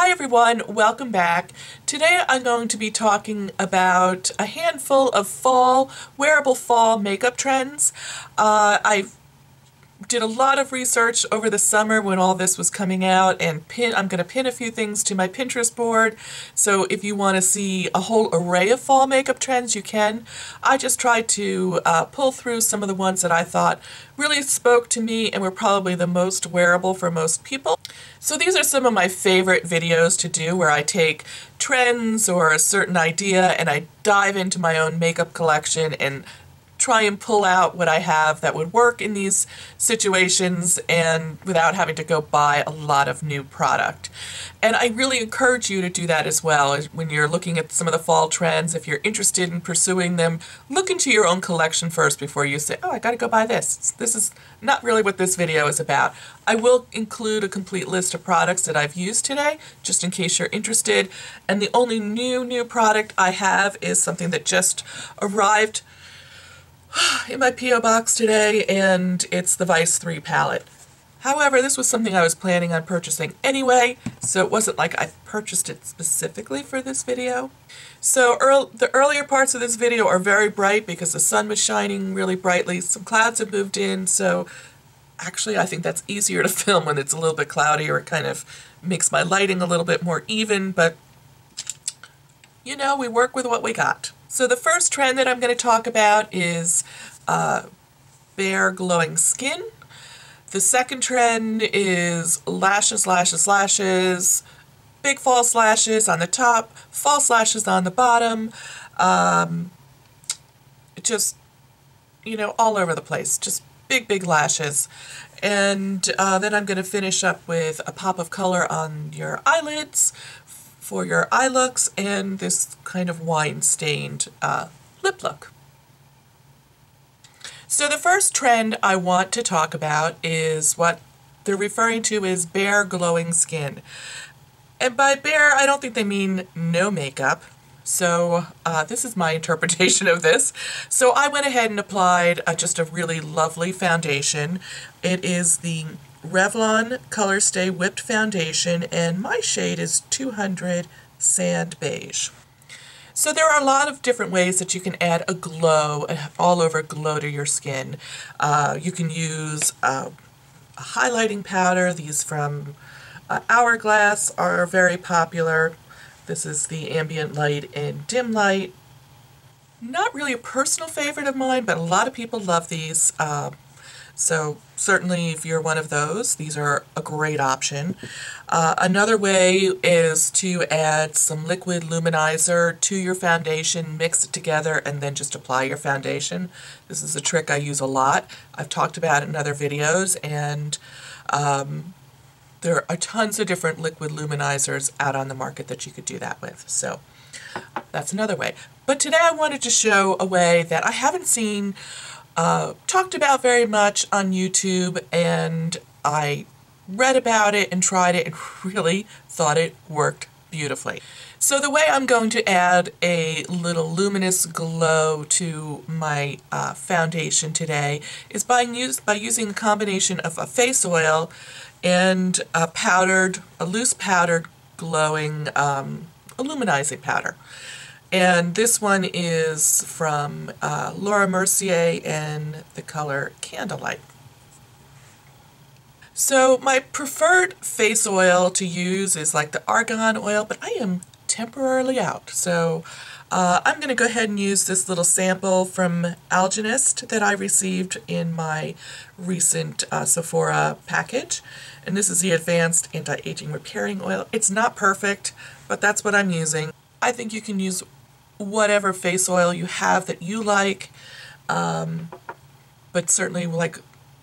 Hi everyone, welcome back. Today I'm going to be talking about a handful of wearable fall makeup trends. I did a lot of research over the summer when all this was coming out, and I'm going to pin a few things to my Pinterest board, so if you want to see a whole array of fall makeup trends, you can. I just tried to pull through some of the ones that I thought really spoke to me and were probably the most wearable for most people. So these are some of my favorite videos to do, where I take trends or a certain idea and I dive into my own makeup collection and try and pull out what I have that would work in these situations, and without having to go buy a lot of new product. And I really encourage you to do that as well when you're looking at some of the fall trends. If you're interested in pursuing them, look into your own collection first before you say, oh, I gotta go buy this. This is not really what this video is about. I will include a complete list of products that I've used today, just in case you're interested. And the only new product I have is something that just arrived in my P.O. box today, and it's the Vice 3 palette. However, this was something I was planning on purchasing anyway, so it wasn't like I purchased it specifically for this video. So the earlier parts of this video are very bright because the sun was shining really brightly. Some clouds have moved in, so actually I think that's easier to film when it's a little bit cloudy, or it kind of makes my lighting a little bit more even, but you know, we work with what we got. So the first trend that I'm going to talk about is bare glowing skin. The second trend is lashes, lashes, lashes, big false lashes on the top, false lashes on the bottom, just, you know, all over the place, just big lashes. And then I'm going to finish up with a pop of color on your eyelids for your eye looks, and this kind of wine-stained lip look. So the first trend I want to talk about is what they're referring to as bare glowing skin. And by bare, I don't think they mean no makeup. So this is my interpretation of this. So I went ahead and applied just a really lovely foundation. It is the Revlon Colorstay Whipped Foundation, and my shade is 200 Sand Beige. So there are a lot of different ways that you can add a glow, an all-over glow to your skin. You can use a highlighting powder. These from Hourglass are very popular. This is the ambient light and dim light. Not really a personal favorite of mine, but a lot of people love these. So certainly if you're one of those, these are a great option. Another way is to add some liquid luminizer to your foundation, mix it together, and then just apply your foundation. This is a trick I use a lot. I've talked about it in other videos, and there are tons of different liquid luminizers out on the market that you could do that with. So that's another way. But today I wanted to show a way that I haven't seen talked about very much on YouTube, and I read about it and tried it and really thought it worked beautifully. So the way I'm going to add a little luminous glow to my foundation today is by using a combination of a face oil and a loose powdered glowing luminizing powder. And this one is from Laura Mercier and the color Candlelight. So my preferred face oil to use is like the argan oil, but I am temporarily out. So I'm going to go ahead and use this little sample from Algenist that I received in my recent Sephora package. And this is the Advanced Anti-Aging Repairing Oil. It's not perfect, but that's what I'm using. I think you can use whatever face oil you have that you like, but certainly like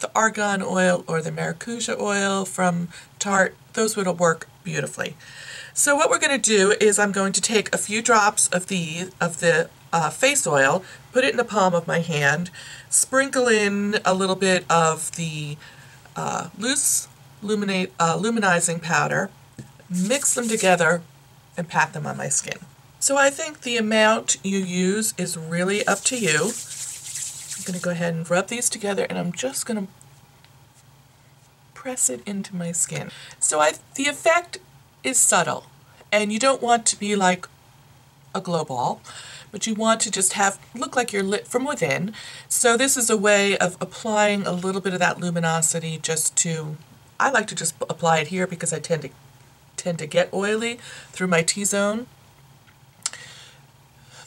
the argan oil or the maracuja oil from Tarte, those would work beautifully. So what we're going to do is I'm going to take a few drops of the face oil, put it in the palm of my hand, sprinkle in a little bit of the loose luminizing powder, mix them together, and pat them on my skin. So I think the amount you use is really up to you. I'm going to go ahead and rub these together, and I'm just going to press it into my skin. So the effect is subtle, and you don't want to be like a glow ball, but you want to just have look like you're lit from within. So this is a way of applying a little bit of that luminosity just to, I like to just apply it here because I tend to get oily through my T-zone.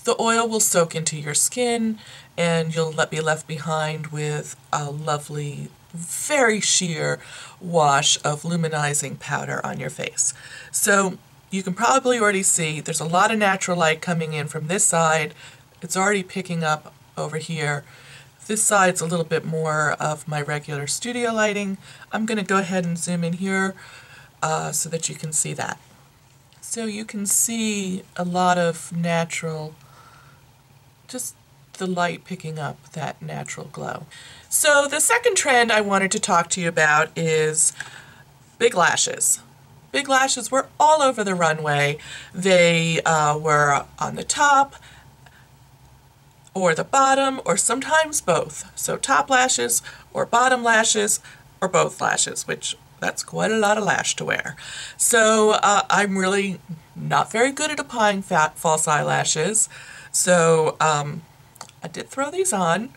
The oil will soak into your skin and you'll be left behind with a lovely, very sheer wash of luminizing powder on your face. So you can probably already see there's a lot of natural light coming in from this side. It's already picking up over here. This side's a little bit more of my regular studio lighting. I'm going to go ahead and zoom in here so that you can see that. So you can see a lot of natural, just the light picking up that natural glow. So the second trend I wanted to talk to you about is big lashes. Big lashes were all over the runway. They were on the top or the bottom or sometimes both. So top lashes or bottom lashes or both lashes, which that's quite a lot of lash to wear. So I'm really not very good at applying false eyelashes. So I did throw these on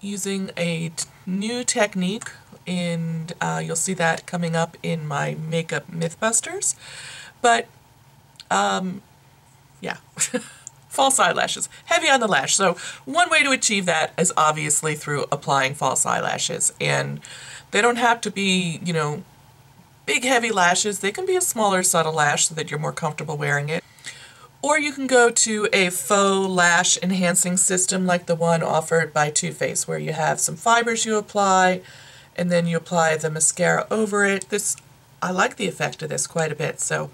using a new technique, and you'll see that coming up in my makeup Mythbusters. But yeah, false eyelashes, heavy on the lash. So one way to achieve that is obviously through applying false eyelashes, and they don't have to be, you know, big heavy lashes. They can be a smaller subtle lash so that you're more comfortable wearing it. Or you can go to a faux lash enhancing system like the one offered by Too Faced, where you have some fibers you apply and then you apply the mascara over it. This, I like the effect of this quite a bit, so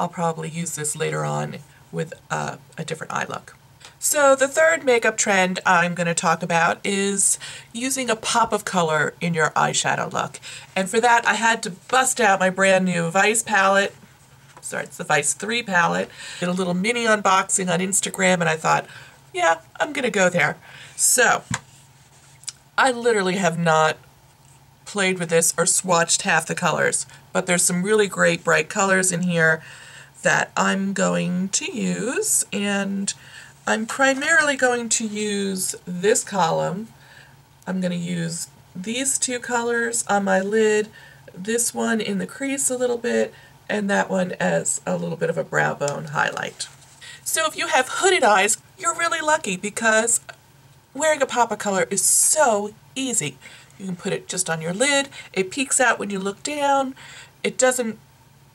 I'll probably use this later on with a different eye look. So the third makeup trend I'm going to talk about is using a pop of color in your eyeshadow look. And for that I had to bust out my brand new Vice palette. Sorry, it's the Vice 3 palette. Did a little mini unboxing on Instagram, and I thought, yeah, I'm going to go there. So I literally have not played with this or swatched half the colors, but there's some really great bright colors in here that I'm going to use, and I'm primarily going to use this column. I'm going to use these two colors on my lid, this one in the crease a little bit, and that one as a little bit of a brow bone highlight. So if you have hooded eyes, you're really lucky because wearing a pop of color is so easy. You can put it just on your lid, it peeks out when you look down, it doesn't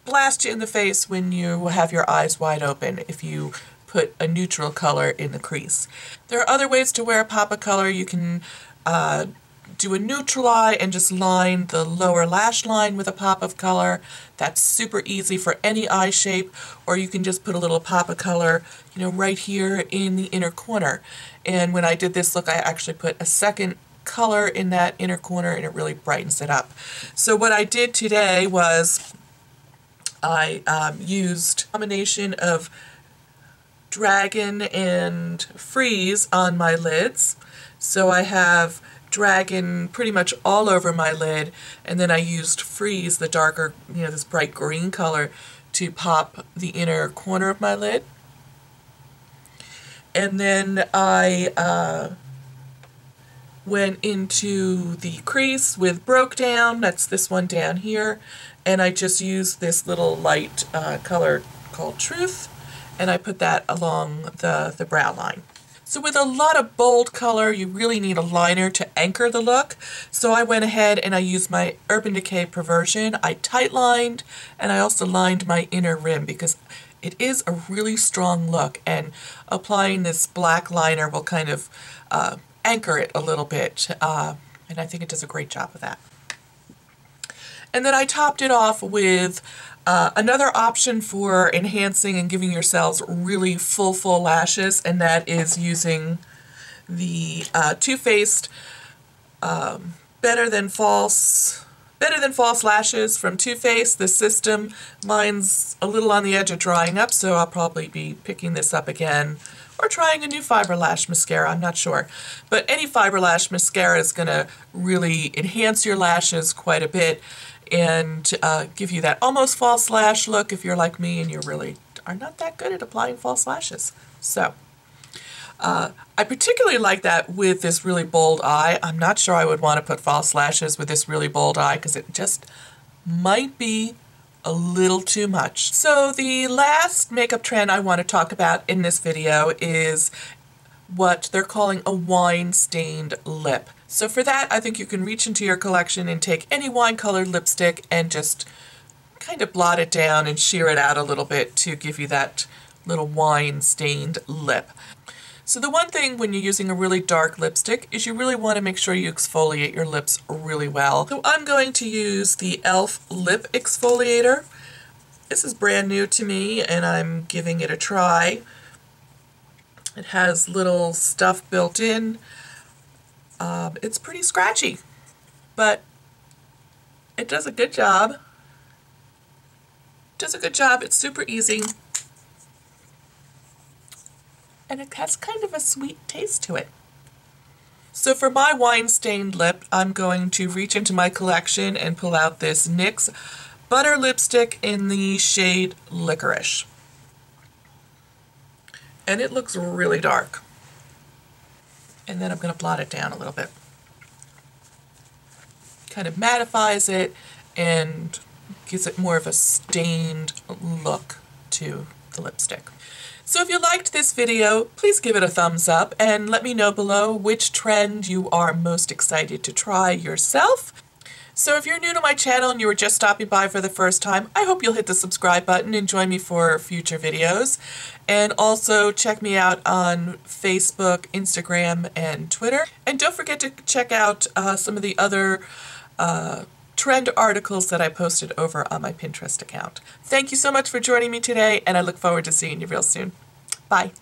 blast you in the face when you have your eyes wide open if you put a neutral color in the crease. There are other ways to wear a pop of color. You can do a neutral eye and just line the lower lash line with a pop of color. That's super easy for any eye shape. Or you can just put a little pop of color, you know, right here in the inner corner. And when I did this look, I actually put a second color in that inner corner and it really brightens it up. So what I did today was I used a combination of Dragon and Freeze on my lids. So I have Dragon pretty much all over my lid, and then I used Freeze, the darker, you know, this bright green color, to pop the inner corner of my lid. And then I went into the crease with Broke Down, that's this one down here, and I just used this little light color called Truth, and I put that along the brow line. So with a lot of bold color, you really need a liner to anchor the look. So I went ahead and I used my Urban Decay Perversion. I tight lined, and I also lined my inner rim because it is a really strong look, and applying this black liner will kind of anchor it a little bit, and I think it does a great job of that. And then I topped it off with another option for enhancing and giving yourselves really full lashes, and that is using the Too Faced Better Than False lashes from Too Faced, the system. Mine's a little on the edge of drying up, so I'll probably be picking this up again or trying a new fiber lash mascara, I'm not sure. But any fiber lash mascara is going to really enhance your lashes quite a bit, and give you that almost false lash look if you're like me and you really are not that good at applying false lashes. So I particularly like that with this really bold eye. I'm not sure I would want to put false lashes with this really bold eye because it just might be a little too much. So the last makeup trend I want to talk about in this video is what they're calling a wine-stained lip. So for that, I think you can reach into your collection and take any wine-colored lipstick and just kind of blot it down and sheer it out a little bit to give you that little wine-stained lip. So the one thing when you're using a really dark lipstick is you really want to make sure you exfoliate your lips really well. So I'm going to use the ELF Lip Exfoliator. This is brand new to me and I'm giving it a try. It has little stuff built in. It's pretty scratchy, but it does a good job. It's super easy. And it has kind of a sweet taste to it. So for my wine-stained lip, I'm going to reach into my collection and pull out this NYX Butter lipstick in the shade Licorice. And it looks really dark. And then I'm going to blot it down a little bit. Kind of mattifies it and gives it more of a stained look to the lipstick. So if you liked this video, please give it a thumbs up and let me know below which trend you are most excited to try yourself. So if you're new to my channel and you were just stopping by for the first time, I hope you'll hit the subscribe button and join me for future videos. And also check me out on Facebook, Instagram, and Twitter. And don't forget to check out some of the other trend articles that I posted over on my Pinterest account. Thank you so much for joining me today, and I look forward to seeing you real soon. Bye.